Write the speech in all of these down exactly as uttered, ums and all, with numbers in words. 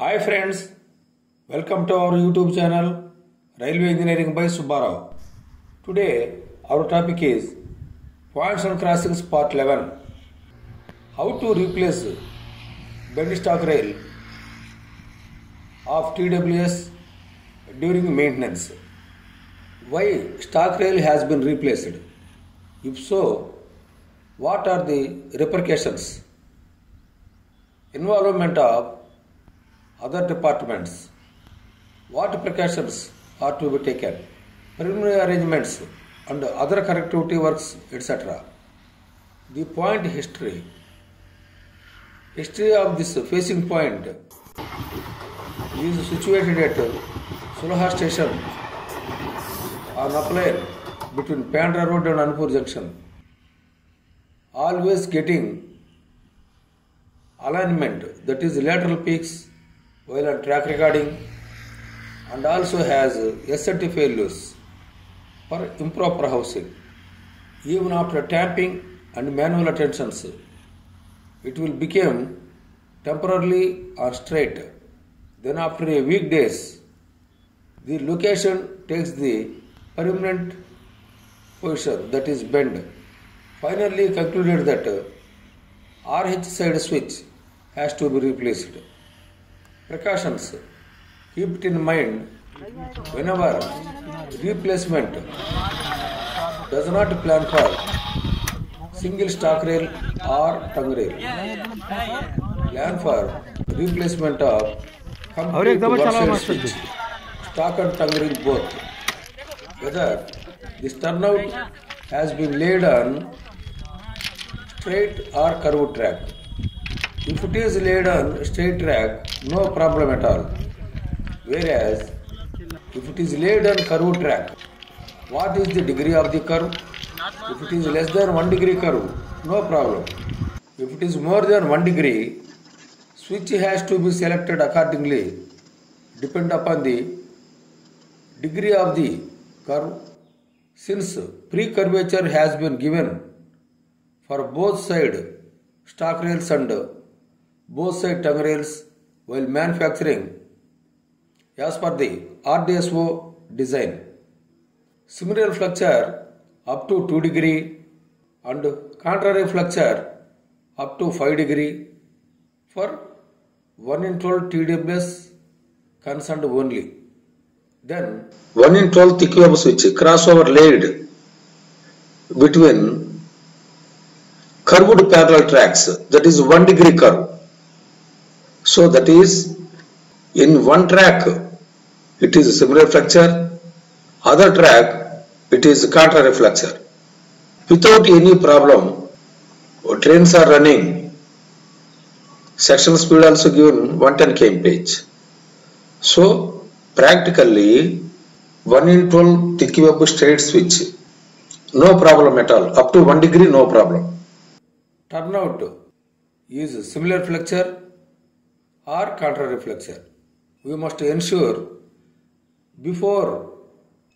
Hi friends, welcome to our YouTube channel Railway Engineering by Subbarao. Today our topic is Points and Crossings Part eleven. How to replace bench stock rail of T W S during maintenance. Why stock rail has been replaced? If so, what are the repercussions? Involvement of other departments. What precautions are to be taken? Preliminary arrangements and other connectivity works, et cetera. The point history. History of this facing point is situated at Sulaha Station on a plane between Pandra Road and Anpur Junction. Always getting alignment, that is lateral peaks, while on track recording, and also has S and T failures for improper housing. Even after tamping and manual attentions, it will become temporarily or straight. Then after a weekdays, the location takes the permanent position, that is bend. Finally concluded that R H side switch has to be replaced. Precautions. Keep it in mind whenever replacement does not plan for single stock rail or tongue rail. Plan for replacement of complete one-side switch, stock and tongue rail both. Whether this turnout has been laid on straight or curved track. If it is laid on straight track, no problem at all. Whereas, if it is laid on curved track, what is the degree of the curve? If it is less than one degree curve, no problem. If it is more than one degree, switch has to be selected accordingly, depend upon the degree of the curve. Since pre-curvature has been given for both side stock rails and both side tongue rails while manufacturing as per the R D S O design. Similar flexure up to two degree and contrary flexure up to five degree for one in twelve T W S concerned only. Then one in twelve thick web switch crossover laid between curved parallel tracks, that is one degree curve. So that is in one track it is similar flexure, other track it is contrary flexure. Without any problem trains are running. Section speed also given one hundred ten kilometers per hour. So practically one in twelve thick web straight switch, no problem at all, up to one degree, no problem. Turnout is similar flexure or contrary flexure. We must ensure before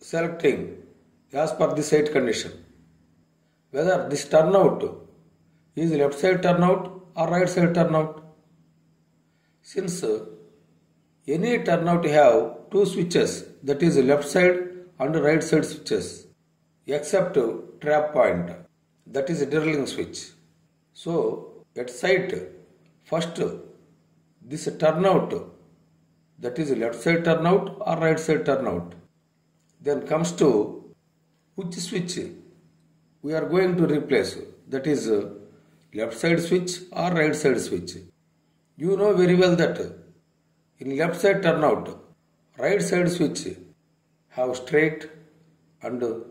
selecting as per the site condition whether this turnout is left side turnout or right side turnout. Since any turnout have two switches, that is left side and right side switches, except trap point, that is drilling switch. So, at site, first this turnout, that is left side turnout or right side turnout, then comes to which switch we are going to replace, that is left side switch or right side switch. You know very well that in left side turnout, right side switch have straight and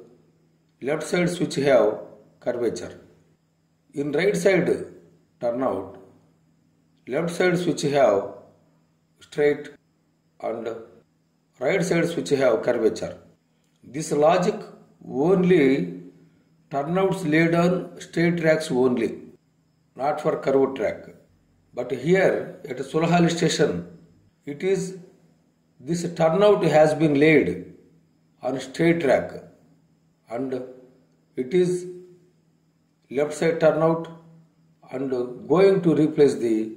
left side switch have curvature. In right side turnout, left side switch have straight and right side switch have curvature. This logic only turnouts laid on straight tracks only, not for curved track. But here at Solahal station, it is this turnout has been laid on straight track and it is left side turnout and going to replace the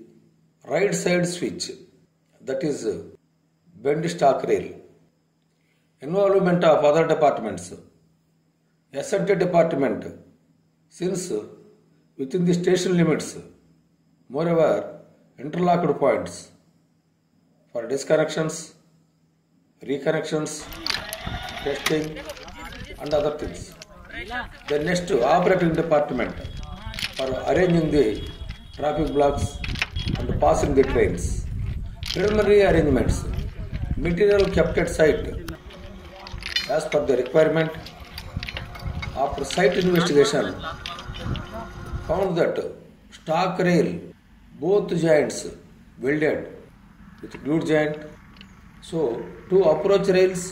right side switch, that is Bend Stock Rail. Involvement of other departments. S and T department, since within the station limits, moreover interlocked points for disconnections, reconnections, testing and other things. Then next operating department for arranging the traffic blocks and passing the trains. Preliminary arrangements, material kept at site as per the requirement. After site investigation, found that stock rail, both joints welded with glued joint. So, two approach rails,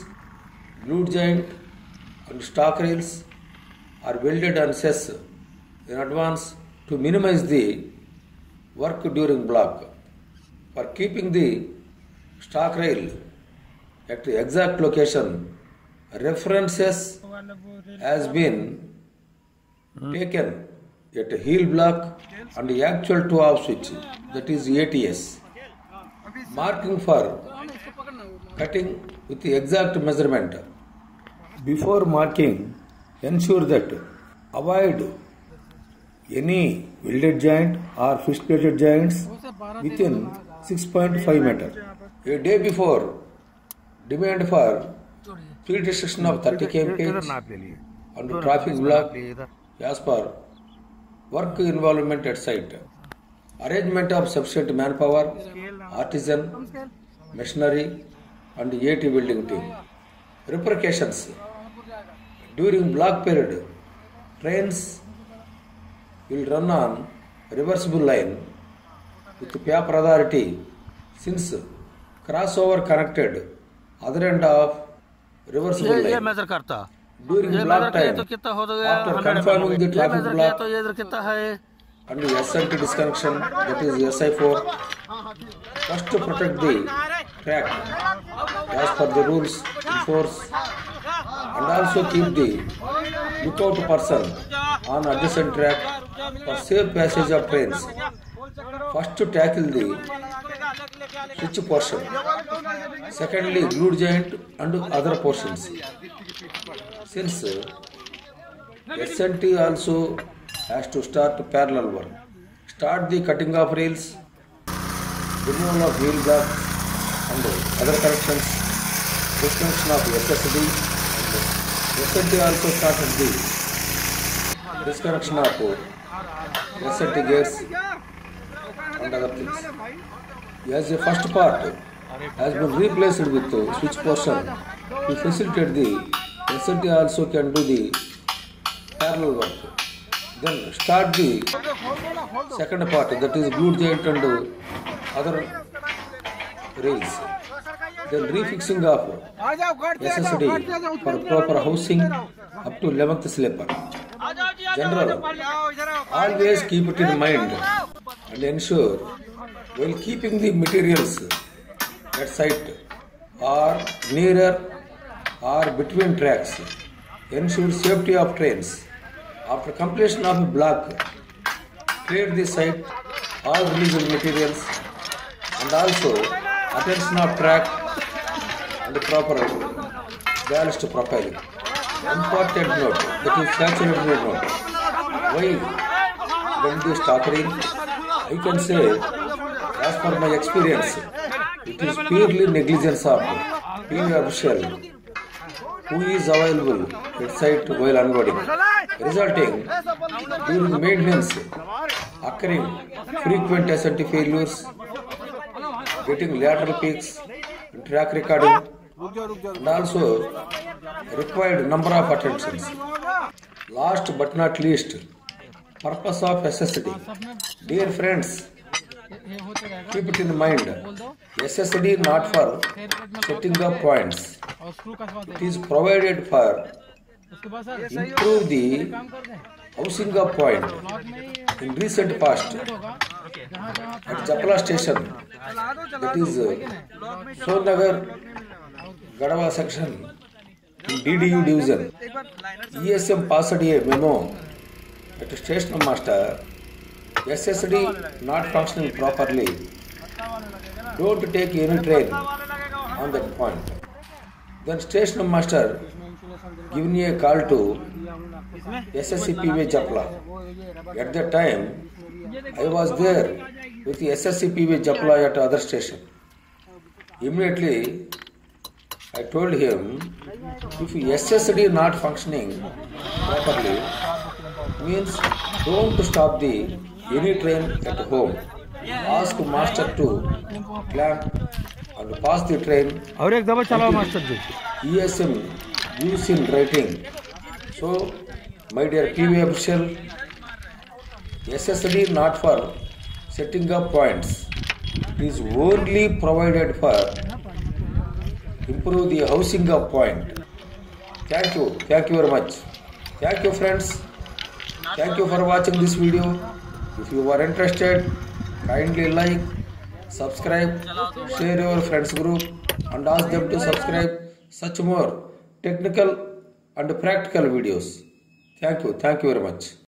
glued joint and stock rails are welded on cess in advance to minimize the work during block. For keeping the stock rail at the exact location, references has been taken at a heel block and the actual two-off switch, that is A T S. Marking for cutting with the exact measurement. Before marking, ensure that avoid any welded joint or fixed-plated joints within six point five meter. A day before, demand for field restriction of thirty kilometers on the traffic block as per work involvement at site. Arrangement of sufficient manpower, artisan, machinery and A T building team. Repercussions. During block period, trains will run on reversible line with paper authority since crossover connected other end of reversible line. During block time, after confirming the traffic block and the S and T disconnection, that is S I four, first to protect the track as per the rules in force and also keep the lookout person on adjacent track for safe passage of trains. First to tackle the switch portion, secondly glued joint and other portions. Since S and T also has to start parallel work, start the cutting of rails, removal of wheel blocks and other connections, disconnection of S S D, and S and T also started the disconnection of S and T gates and other things. As the first part has been replaced with switch portion to facilitate the S and T also can do the parallel work. Then start the second part, that is glued joint and other rails. Then refixing of S S D for proper housing up to eleventh sleeper. General, always keep it in mind and ensure while keeping the materials at site or nearer or between tracks, ensure safety of trains. After completion of a block, clear the site, all releasable materials and also attention of track and proper ballast profiling. Important note, that is saturated note. Why when the stock rail, I can say as per my experience, it is purely negligence of P V official who is available at site while unloading, resulting during maintenance occurring frequent S and T failures, getting lateral peaks, track recording, and also required number of attentions. Last but not least, purpose of S S D. Dear friends, keep it in mind, S S D not for setting up points. It is provided for improve the housing of point. In recent past, at Jakala station, that is Shonagar Ghadava section, in D D U division, E S M passed a memo at the station master, S S D not functioning properly Told to take unit train on that point. Then station master given me a call to S S C P V Jakala. At that time, I was there with the S S C P V Jakala at other station. Immediately, I told him, if S S D not functioning properly, means don't stop the unit train at home. Ask master to clamp and pass the train. E S M gives in writing. So, my dear P V official, S S D not for setting up points. It is only provided for improve the housing of point. Thank you. Thank you very much. Thank you, friends. Thank you for watching this video. If you are interested, kindly like, subscribe, share your friends group and ask them to subscribe such more technical and practical videos. Thank you. Thank you very much.